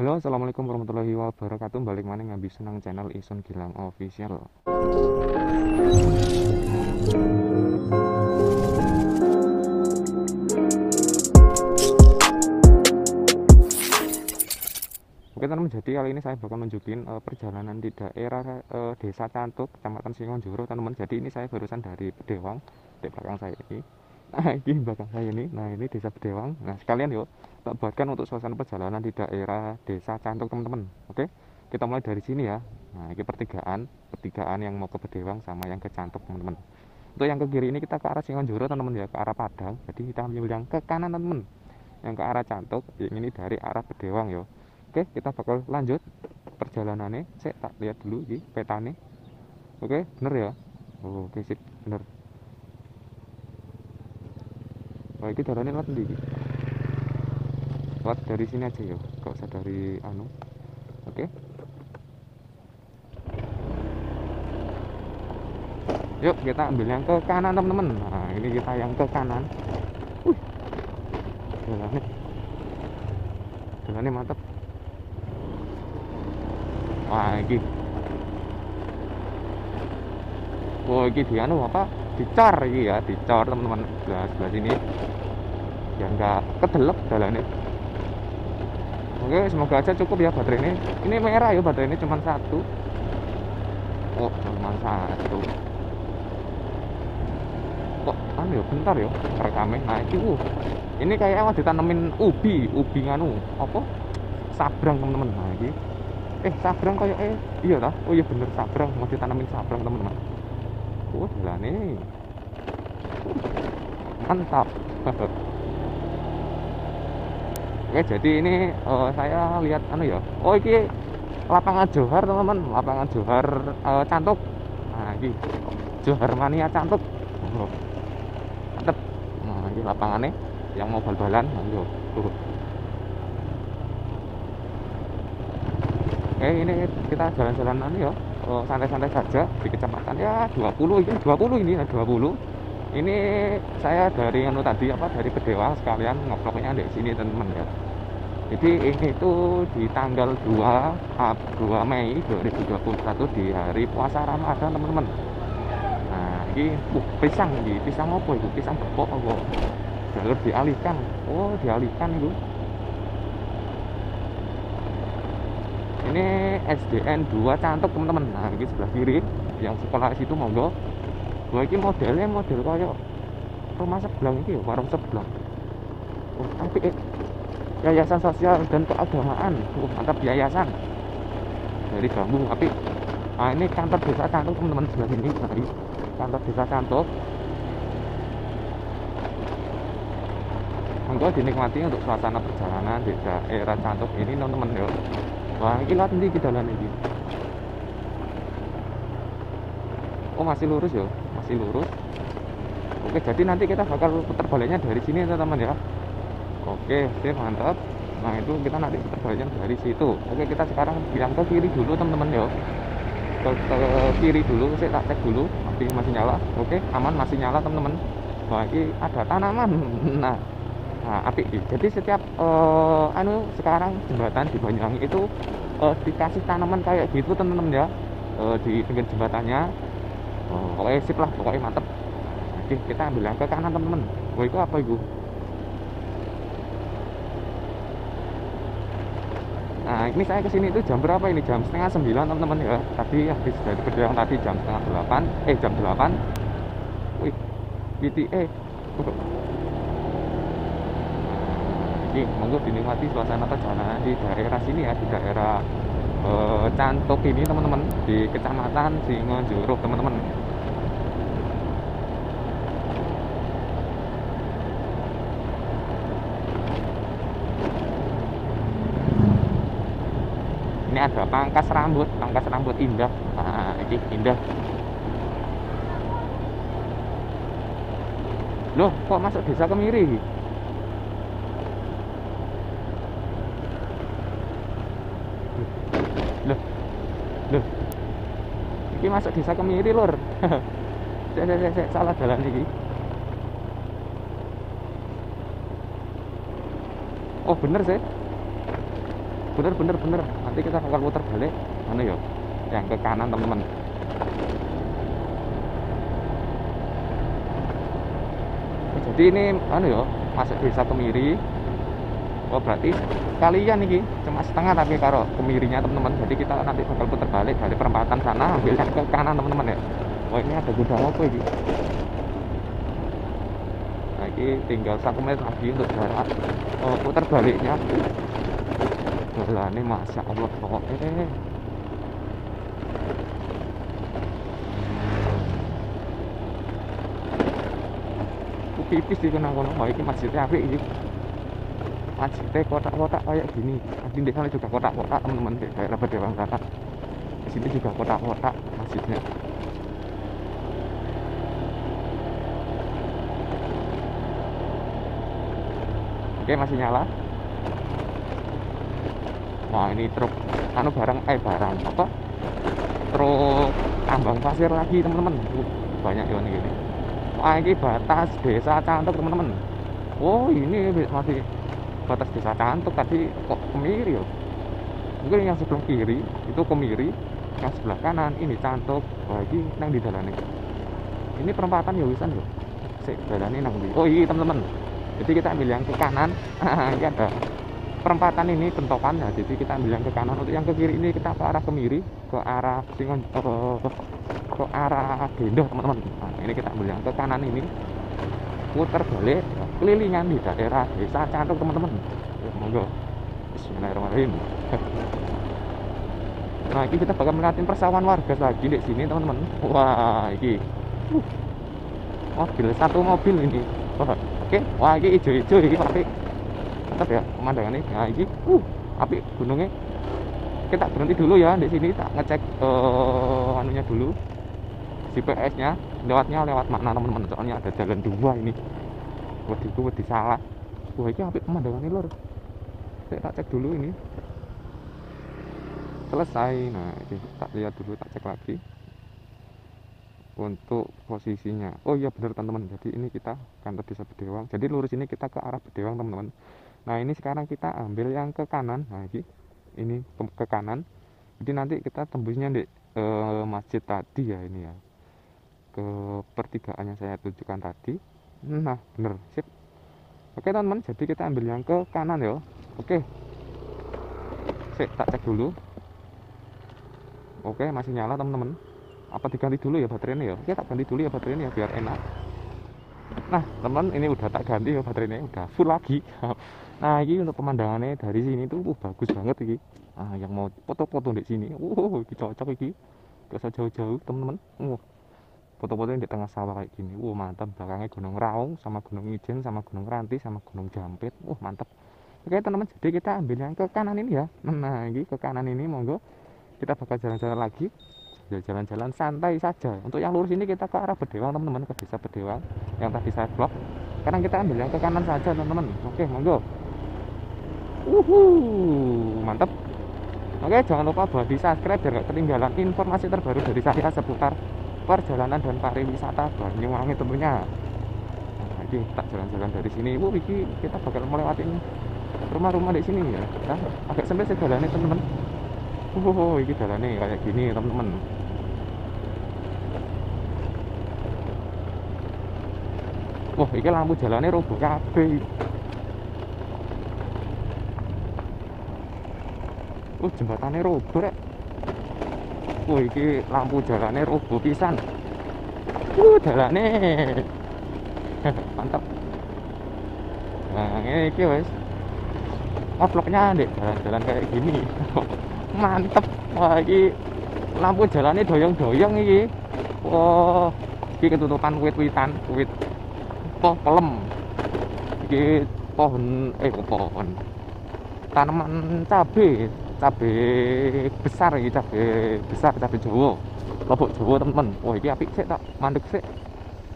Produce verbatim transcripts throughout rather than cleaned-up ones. Halo, assalamualaikum warahmatullahi wabarakatuh. Balik maning ngabis senang channel Isun Gilang Official. Oke teman, jadi kali ini saya bakal nunjukin uh, perjalanan di daerah uh, Desa Cantuk, Kecamatan Singojuruh, teman-teman. Jadi ini saya barusan dari Bedewang, di belakang saya ini. Nah, ini belakang saya ini, nah ini desa Bedewang. Nah, sekalian yuk, tak buatkan untuk suasana perjalanan di daerah desa Cantuk, teman-teman. Oke, kita mulai dari sini ya. Nah, ini pertigaan, pertigaan yang mau ke Bedewang sama yang ke Cantuk, teman-teman. Untuk yang ke kiri ini kita ke arah Singojuruh, teman-teman ya, ke arah Padang. Jadi kita ambil yang ke kanan, teman-teman. Yang ke arah Cantuk, yang ini dari arah Bedewang yo. Oke, kita bakal lanjut perjalanannya. Saya tak lihat dulu di petane. Oke, bener ya. Oh, oke sip, bener. Oh, ini darahnya lewat nanti. Lewat dari sini aja ya, gak usah dari anu. Oke. Yuk, kita ambil yang ke kanan, teman-teman. Nah, ini kita yang ke kanan. Wih. Jalannya. Jalannya mantap. Wah, ini. Oh, ini dia anu apa? Dicor ini ya, dicor teman-teman, sebelah sebelah sini ya, nggak kedelep jalannya. Oke, semoga aja cukup ya baterai ini. Ini merah ya, baterai ini cuma satu. Oh, cuma satu. Kok anu ya, bentar ya rekamnya. Nah ini, uh, ini kayak awal ditanemin ubi, ubi nganu apa? Sabrang teman-teman. Nah ini, eh sabrang kayak eh iya lah. Oh iya bener sabrang, mau ditanemin sabrang teman-teman. Oh, jalannya mantap. Oke, jadi ini uh, saya lihat anu ya. Oh, ini lapangan Johar, teman-teman. Lapangan Johar uh, Cantuk. Nah, ini Johar Mania Cantuk. Oh, mantap. Nah, ini lapangannya yang mau bal-balan. Ayo. Oh. Oke, ini kita jalan-jalan anu ya. Santai-santai saja di kecamatan ya dua puluh ini, dua puluh ini, dua puluh ini saya dari anu tadi apa dari Bedewang, sekalian ngevlognya di sini teman-teman ya. Jadi ini tuh di tanggal dua Mei dua ribu dua puluh satu di hari puasa Ramadan teman-teman. Nah ini uh, pisang ini, pisang apa itu? Pisang gepok apa? Jalur dialihkan, oh dialihkan itu. Ini S D N dua Cantuk teman-teman. Nah ini sebelah kiri yang sekolah situ monggo. Wah ini modelnya model kayak rumah sebelah ini ya, warung sebelah. Oh, tapi eh, yayasan sosial dan keagamaan. Oh, mantap yayasan dari bambu tapi. Nah ini kantor desa Cantuk teman-teman sebelah sini. Nah, ini kantor desa Cantuk. Monggo dinikmati untuk suasana perjalanan di daerah Cantuk ini teman-teman ya. Wah, ini lihat nanti ke jalan ini. Oh, masih lurus ya, masih lurus. Oke, jadi nanti kita bakal putar baliknya dari sini teman-teman ya. Oke, sip, mantap. Nah, itu kita nanti putar baliknya dari situ. Oke, kita sekarang bilang ke kiri dulu teman-teman ya. Ke, ke kiri dulu, saya tak cek dulu. Masih, masih nyala. Oke, aman, masih nyala teman-teman. Wah, ini ada tanaman. Nah. Nah, api. Jadi setiap uh, anu sekarang jembatan di Banyuwangi itu uh, dikasih tanaman kayak gitu teman-teman ya, uh, di pinggir jembatannya. Oh, pokoknya sip lah, pokoknya mantep. Oke, kita ambil yang ke kanan teman-teman. Wah, itu apa itu? Nah, ini saya kesini itu jam berapa ini? Jam setengah sembilan teman-teman ya. Tadi habis dari Bedewang tadi jam setengah delapan. Eh, jam delapan. Wih, B T E. Oke, monggo dinikmati suasana perjalanan di daerah sini ya, di daerah e, Cantuk ini teman-teman, di Kecamatan Singojuruh teman-teman. Ini ada pangkas rambut, pangkas rambut indah. Nah, ini indah. Loh, kok masuk desa Kemiri? Loh, ini masuk desa Kemiri lor. Saya, saya, saya salah jalan ini. Oh bener sih. bener bener bener nanti kita putar-putar balik mana yuk yang ke kanan teman-teman. Jadi ini anu ya masuk desa Kemiri. Oh berarti kalian ini cuma setengah tapi karo Kemirinya teman-teman. Jadi kita nanti bakal putar balik dari perempatan sana ambil yang ke kanan teman-teman ya. Oh ini ada gudang apa ini? Nah ini tinggal satu menit lagi untuk jarak oh, putar baliknya. Jalan ini masya Allah pokoknya. Pipis di kono-kono, oh, ini masjidnya apik ini. Masjidnya kotak-kotak kayak gini. Nanti di sana juga kotak-kotak teman-teman kayak Bedewang sana. Di sini juga kotak-kotak masjidnya. Oke masih nyala. Wah ini truk anu barang eh barang apa? Truk tambang pasir lagi teman-teman. Banyak ya ini. Ah, ini batas desa Cantuk teman-teman. Oh ini masih batas desa Cantuk tadi kok Kemiri ya? Mungkin yang sebelah kiri itu Kemiri, yang sebelah kanan ini Cantuk. Lagi nang di jalan ini. Ini perempatan ya wisan loh. Si jalan ini nang di. Oh iya teman-teman. Jadi kita ambil yang ke kanan. Ini ada perempatan ini pentokan ya. Jadi kita ambil yang ke kanan. Untuk yang ke kiri ini kita ke arah Kemiri, ke arah Singojuruh. Ke arah Gendoh teman-teman. Nah, ini kita ambil yang ke kanan ini putar balik kelilingan di daerah desa Cantuk teman-teman. Ya, monggo. Bismillahirrahmanirrahim. Nah ini kita bakal melihatin persawahan warga lagi di sini teman-teman. Wah ini uh, mobil satu mobil ini. Oh, oke okay. Wah ini hijau-hijau ini tapi tetap ya pemandangannya. Nah ini uh api gunungnya. Kita berhenti dulu ya di sini tak ngecek uh, anunya dulu. G P S-nya lewatnya lewat mana teman-teman? Soalnya ada jalan dua ini. Waduh, gue wedi salah. Wah, ini apik pemandangan ini lor. Kita cek dulu ini. Selesai. Nah, ini tak lihat dulu, tak cek lagi. Untuk posisinya. Oh iya benar teman-teman. Jadi ini kita kantor desa Bedewang. Jadi lurus ini kita ke arah Bedewang teman-teman. Nah, ini sekarang kita ambil yang ke kanan. Nah, ini, ini ke, ke kanan. Jadi nanti kita tembusnya di e, masjid tadi ya ini ya. Ke pertigaan yang saya tunjukkan tadi. Nah bener sip. Oke teman-teman jadi kita ambil yang ke kanan ya. Oke sip, tak cek dulu. Oke masih nyala teman-teman. Apa diganti dulu ya baterainya ya. Oke tak ganti dulu ya baterainya ya biar enak. Nah teman-teman ini udah tak ganti ya baterainya. Udah full lagi. Nah ini untuk pemandangannya dari sini tuh uh, bagus banget ini. Ah, yang mau foto-foto di sini uh, ini cocok ini. Gak usah jauh-jauh teman-teman. Uh. Foto-foto di tengah sawah kayak gini, wow mantap. Belakangnya Gunung Raung, sama Gunung Ijen, sama Gunung Ranti, sama Gunung Jampit, wow mantap. Oke teman-teman, jadi kita ambil yang ke kanan ini ya. Nah ini ke kanan ini, monggo kita bakal jalan-jalan lagi, jalan-jalan santai saja. Untuk yang lurus ini kita ke arah Bedewang teman-teman, ke desa Bedewang yang tadi saya vlog. Sekarang kita ambil yang ke kanan saja teman-teman. Oke monggo. Uhuh, mantap. Oke jangan lupa buat di subscribe biar gak ketinggalan informasi terbaru dari saya seputar perjalanan dan pariwisata Banyuwangi tentunya. Nah, ini tak jalan-jalan dari sini. Bu, Wiki kita bakal melewati rumah-rumah di sini ya. Kita agak sempit sejalannya teman-teman. Oh, ini jalannya kayak gini teman-teman. Wah, ini lampu jalannya roboh kabeh. Oh, jembatannya roboh rek. Oh, ini lampu jalannya roboh pisan. Uh, jalannya mantap. Nah, ini wes. Oh, vlognya dek jalan-jalan kayak gini. Mantep. Wah, ini lampu jalannya doyong-doyong ini. Wah, ini ketutupan wit-witan, wit poh pelem. Ini pohon eh pohon. Tanaman cabai. Cabe besar iki, cabe besar, cabe Jawa. Lobok Jawa, teman-teman. Wah, iki apik sik tak mandek sik.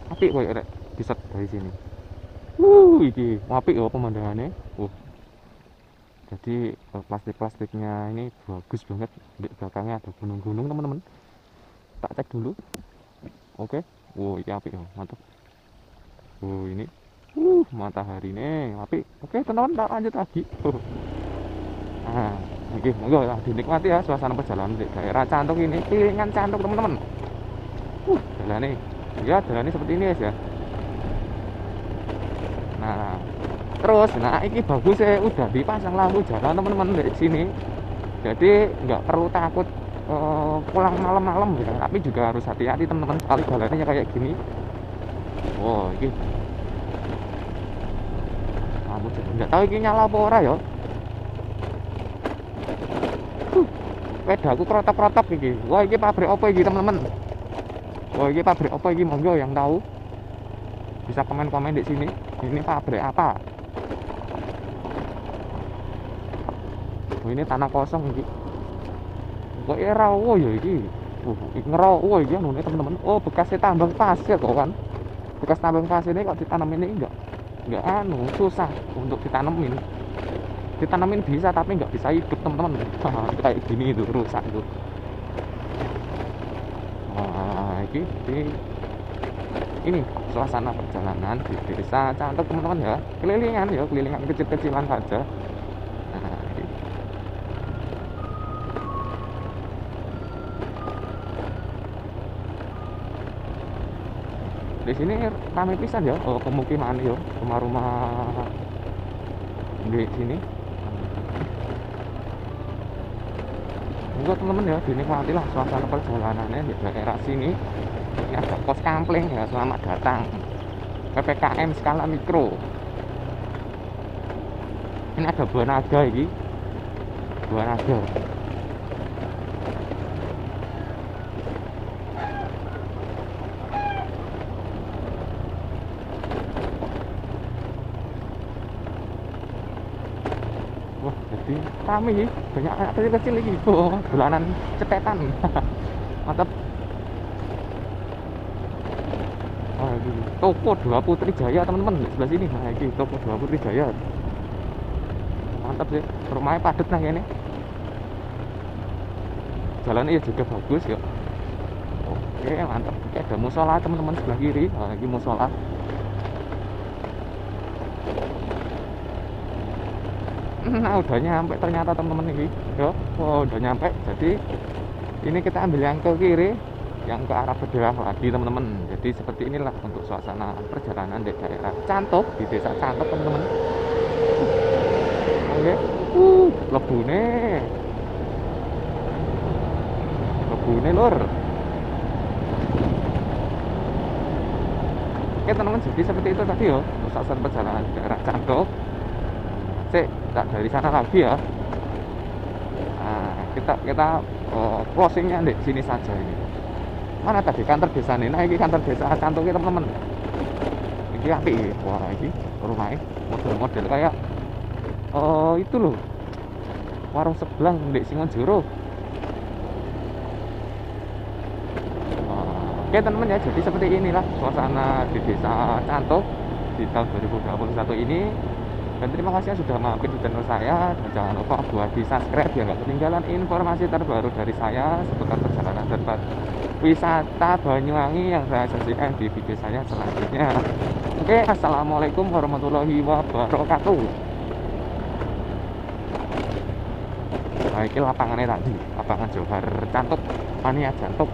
Apik koyo rek diset dari sini. Wuh, iki apik ya pemandangannya. Wah. Jadi plastik-plastiknya ini bagus banget. Di belakangnya ada gunung-gunung, teman-teman. Tak cek dulu. Oke. Wah, iki apik ya, mantap. Oh, ini. Uh, matahari nih, apik. Oke, teman-teman, tak lanjut lagi. Nah. Oke, monggo ya, dinikmati ya suasana perjalanan di daerah Cantuk ini. Piringan Cantuk, teman-teman. Uh, jalan nih. Ya, jalan ini seperti ini guys ya. Nah, terus nah ini bagus ya, udah dipasang lampu jalan teman-teman dari sini. Jadi nggak perlu takut uh, pulang malam-malam ya. Tapi juga harus hati-hati teman-teman, sekali jalannya kayak gini. Wow, ini. Lampu jalan nggak tahu ini nyala apa ora ya. Pedaku kerotop-kerotop iki. Wah, iki pabrik apa iki, teman-teman? Wah, iki pabrik apa iki? Monggo yang tahu bisa komen-komen di sini. Ini pabrik apa? Oh, ini tanah kosong iki. Kok era wo ya iki. Uh, iki ngerowo iki anune, teman-teman. Oh, bekasnya tambang pasir kok kan. Bekas tambang pasir ini kok ditanamin ini enggak enggak anu, susah untuk ditanamin. Ditanamin bisa tapi nggak bisa hidup teman-teman. Kayak gini itu rusak itu. Wah, ini, ini, ini suasana perjalanan di desa Cantuk teman-teman ya. Kelilingan ya, kelilingan kecil-kecilan saja. Nah, di sini ramai pisan ya, oh, pemukiman ya, rumah-rumah di sini. Juga teman-teman ya, dinikmati lah suasana perjalanannya di daerah sini. Ini ada pos kampling ya, selamat datang P P K M skala mikro. Ini ada buah naga ini, buah naga. Wah, jadi kami banyak anak kecil-kecil ini, oh, bulanan cetetan. Mantap. Oh, ini toko Dua Putri Jaya teman-teman, sebelah sini. Nah, ini toko Dua Putri Jaya. Mantap sih, rumahnya padat nah ini. Jalannya juga bagus ya. Oke, mantap. Oke, ada musola teman-teman sebelah kiri. Nah, ini musola. Nah, udah nyampe ternyata teman-teman ini ya. Oh, udah nyampe. Jadi ini kita ambil yang ke kiri, yang ke arah Bedewang lagi teman-teman. Jadi seperti inilah untuk suasana perjalanan di daerah Cantuk, di desa Cantuk teman-teman. Oke, uh, lebune, lebune lor. Oke teman-teman, jadi seperti itu tadi ya suasana perjalanan di daerah Cantuk. Tak dari sana lagi ya. Nah, kita kita uh, closingnya di sini saja ini. Mana tadi kantor desa nih? Nah, ini kantor desa Cantuk ya teman-teman. Ini api. Wah, ini rumahnya model-model kayak uh, itu loh. Warung sebelah di Singojuruh. Uh, Oke teman-teman ya, jadi seperti inilah suasana di desa Cantuk di tahun dua ribu dua puluh satu ini. Dan terima kasih sudah mampir di channel saya. Dan jangan lupa buat di subscribe biar nggak ketinggalan informasi terbaru dari saya seputar perjalanan tempat wisata Banyuwangi yang saya sajikan di video saya selanjutnya. Oke, assalamualaikum warahmatullahi wabarakatuh. Nah, ini lapangannya tadi, lapangan Johar Cantuk, mania Cantuk.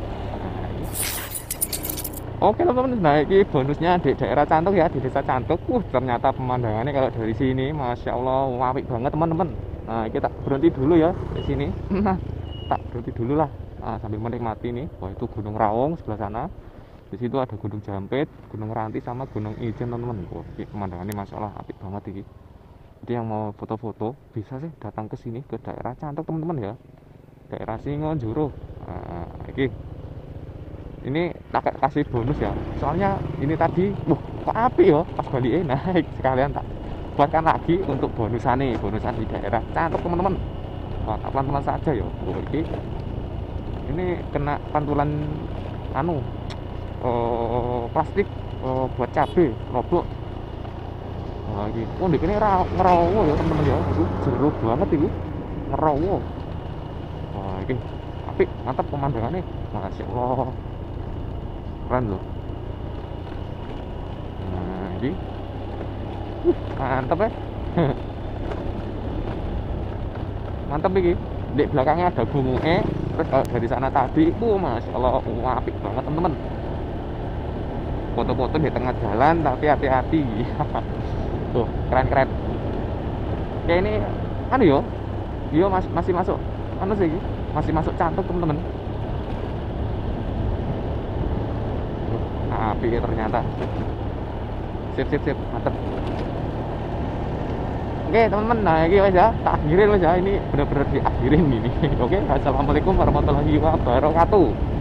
Oke teman-teman, nah ini bonusnya di daerah Cantuk ya, di desa Cantuk. Uh, ternyata pemandangannya kalau dari sini, masya Allah, apik banget teman-teman. Nah, kita berhenti dulu ya di sini. Nah, tak berhenti dulu lah, nah, sambil menikmati nih. Wah, itu Gunung Raung sebelah sana. Di situ ada Gunung Jampit, Gunung Ranti sama Gunung Ijen teman-teman. Wah, ini pemandangannya masya Allah, apik banget ini. Jadi yang mau foto-foto bisa sih datang ke sini ke daerah Cantuk teman-teman ya. Daerah Singojuruh. Nah, ini. Ini tak kasih bonus ya, soalnya ini tadi, wah kok api ya, pas balik naik sekalian tak buatkan lagi untuk bonusan nih, bonusan di daerah Cantuk teman-teman. Mantap teman-teman saja ya, ini ini kena pantulan anu uh, plastik uh, buat cabai roblok. Nah, ini, oh di sini ngerowo ya teman-teman ya, itu jeruk banget itu ngerowo. Wah ini, api mantap pemandangannya, masya Allah. Keren loh. Nah, ini uh, mantap ya. mantep iki. Di belakangnya ada gunung E, terus uh, dari sana tadi itu uh, Masya Allah, uh, apik banget teman-teman. Foto-foto di tengah jalan tapi hati-hati. Tuh, keren-keren. Kayak ini anu yo. Yo mas, masih masuk. Anu sih masih masuk Cantuk, teman-teman. Apik ya ternyata. Sip sip sip, mantap. Oke teman-teman, nah ini wes ya, tak akhirin wes ya, ini benar-benar diakhirin ini. Oke, assalamualaikum warahmatullahi wabarakatuh.